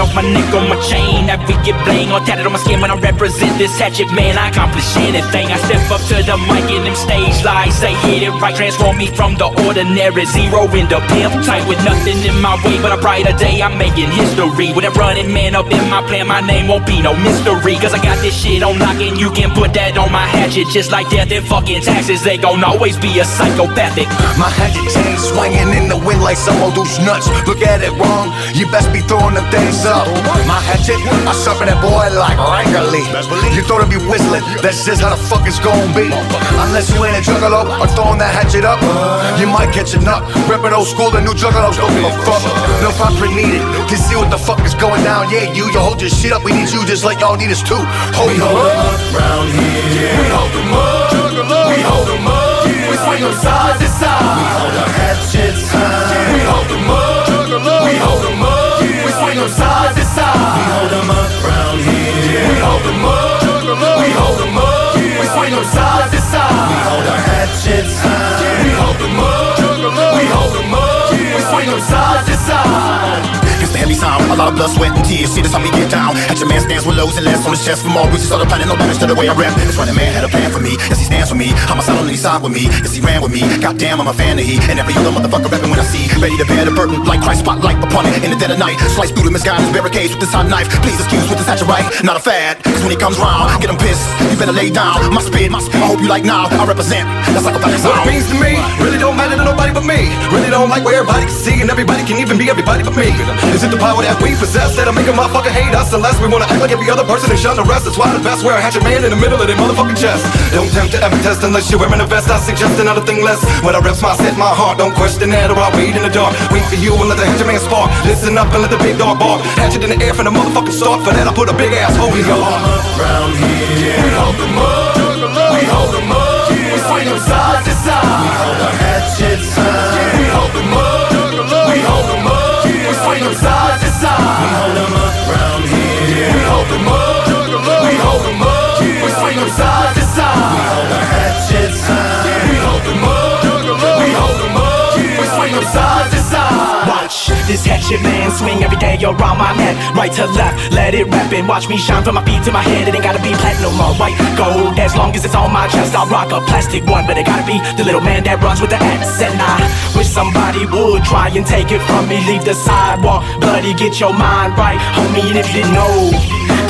off my neck, on my chain. I be get bling, all tatted on my skin when I represent this hatchet man. I accomplish anything. I step up to the mic in them stage lights. They hit it right, transform me from the ordinary zero into pimp tight with nothing in my way. But a brighter day, I'm making history. With a running man up in my plan, my name won't be no mystery. Cause I got this shit on lock and you can put that on my hatchet. Just like death and fucking taxes, they gon' always be a psychopathic. My hatchet chain swinging in the wind like some old dude's nuts. Look at it wrong, you best be throwing them things up. My hatchet, I sharpen that boy like Rangeley. You thought it'd be whistling, that's just how the fuck it's gon' be. Unless you ain't a juggalo or throwing that hatchet up, you might catch a nut. Reppin' old school, the new juggalos don't give a fuck. No proper needed, can see what the fuck is going down. Yeah, you hold your shit up, we need you just like y'all need us too. Hold them up, round here, we hold them up, we hold them up, we swing them side to side. We hold our hatchets high, we hold them up, we hold them up, we swing them side to side. We hold them up, round here, we hold them up, we hold them up, we swing them side to side. We hold our hatchets high, we hold them up, we hold them up, we swing them side to side. It's the heavy sound, a lot of blood, sweat, and tears. See, that's how we get down. Hatchet man stands with lows and less on his chest. From all reaches, all the planet, no damage to the way I rap. This running man had a plan for me. Yes, he stands for me. I'm a solid on his side with me. Yes, he ran with me. Goddamn, I'm a fan of he. And every other motherfucker rapping when I see. Ready to bear the burden like Christ, spotlight upon it in the dead of night. Slice through the misguided barricades with this hot knife. Please excuse with this hatchet, right? Not a fad. Cause when he comes round, get him pissed. You better lay down. My spit. I hope you like now. I represent. That's like a black sound. What it means to me really don't matter to nobody but me. Really don't like where everybody can see and everybody can even be everybody but me. Is it the power that we possess that'll make a motherfucker hate us? Unless we wanna act like every other person and shun the rest. That's why the best wear a hatchet man in the middle of their motherfucking chest. Don't tempt to ever test unless you're wearing a vest. I suggest another thing less. When I reps my set, my heart, don't question that or I wait in the dark. Wait for you and let the hatchet man spark. Listen up and let the big dog bark. Hatchet in the air from the motherfucking start. For that I put a big ass hole in your arm. Round here, we hold them up, we hold them up, we swing them side to side. We hold our hatchets high, we hold them up, we hold them up, we swing them side to side. We hold them up, round here, we hold them up, we hold them up, we swing them side to side. We hold our hatchets high, we hold them up, we hold them up, we swing them side to side. Watch this hatchet man swing every day around my neck. Right to left, let it rap and watch me shine from my feet to my head. It ain't gotta be platinum or white gold, as long as it's on my chest. I'll rock a plastic one, but it gotta be the little man that runs with the axe. And I wish somebody would try and take it from me. Leave the sidewalk bloody, get your mind right, homie. And if you know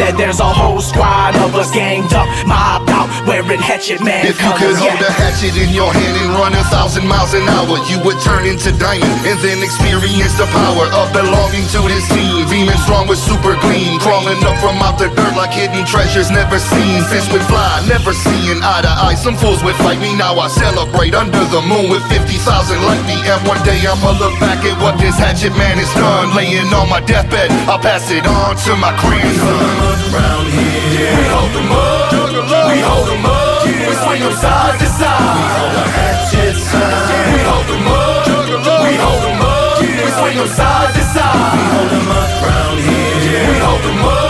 that there's a whole squad of us ganged up, mobbed out, wearing hatchet man colors. If you could hold a hatchet in your hand and run 1,000 miles an hour, you would turn into diamond and then experience the power of belonging to this team. Beaming strong with super gleam, crawling up from out the dirt like hidden treasures never seen. Fish with fly, never seeing eye to eye. Some fools would fight me, now I celebrate under the moon with 50,000 like me. And one day I'ma look back at what this hatchet man has done. Laying on my deathbed, I'll pass it on to my grandson. Round here, we hold them up, we hold them up, we swing them side to side. We hold our hatchets high, we hold them up, we hold them up, we swing them side to side. We hold them up, round here, we hold them up,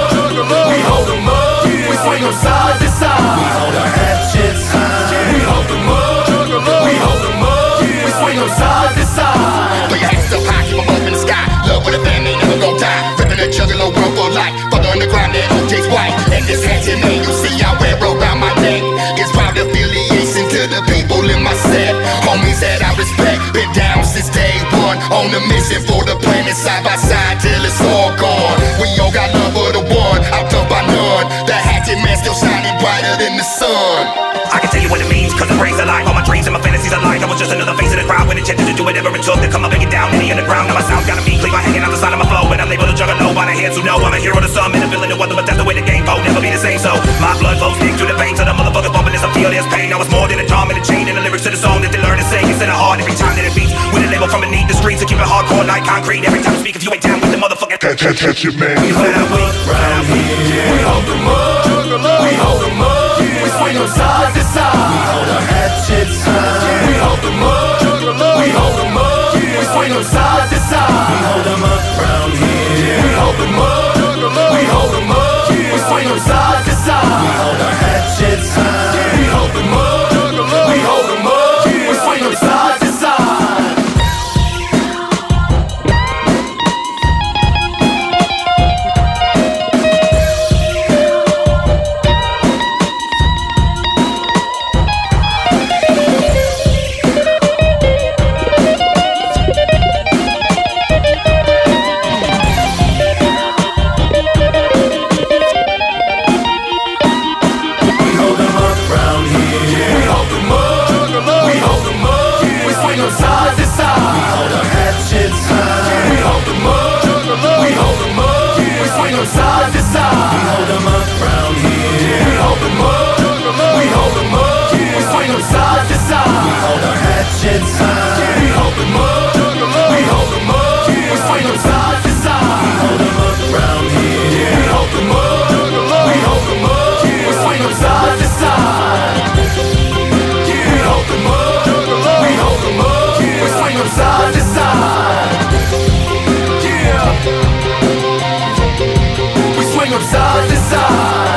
we hold them up, we swing them side to side. We hold our hatchets high, we hold them up, we hold them up, we swing them side to side. Put your hands up high, keep them up in the sky. Love with a fan, they never gon' die. Rippin' a juggalo world for life. Underground that OJ's white, and this hatchet man you see I wear around my neck. It's proud affiliation to the people in my set. Homies that I respect, been down since day one. On a mission for the planet, side by side till it's all gone. We all got love for the one, out done by none. The hatchet man still shining brighter than the sun. I can tell you what it means, cause the brain's alive. All my dreams and my fantasies are lies. I was just another face of the crowd when attempted to do whatever it took to come up and get down in the underground. Now my sound gotta be clean by hanging out the side of my flow. And I'm able to juggle by the hands who know I'm a hero to some. And a villain to other, but that's the way the game will never be the same. So my blood flows thick through the veins of the motherfuckers bumping as I feel this pain. Now it's more than a charm and a chain and the lyrics to the song that they learn to sing. It's in the heart every time that it beats. With a label from a need the streets to keep it hardcore like concrete. Every time I speak, if you ain't down with the motherfucking touch your man. We hold them up, round here, we hold them up, we hold them up. We swing them side to side. We hold our hatchets high. We hold them up. We hold them up. We swing them side to side. We hold them up, round here. We hold them up. We hold them up. We swing them side to side. We hold our hatchets high. We hold them up. We hold them up. We swing them side to side. side to side. Yeah. We swing 'em side to side.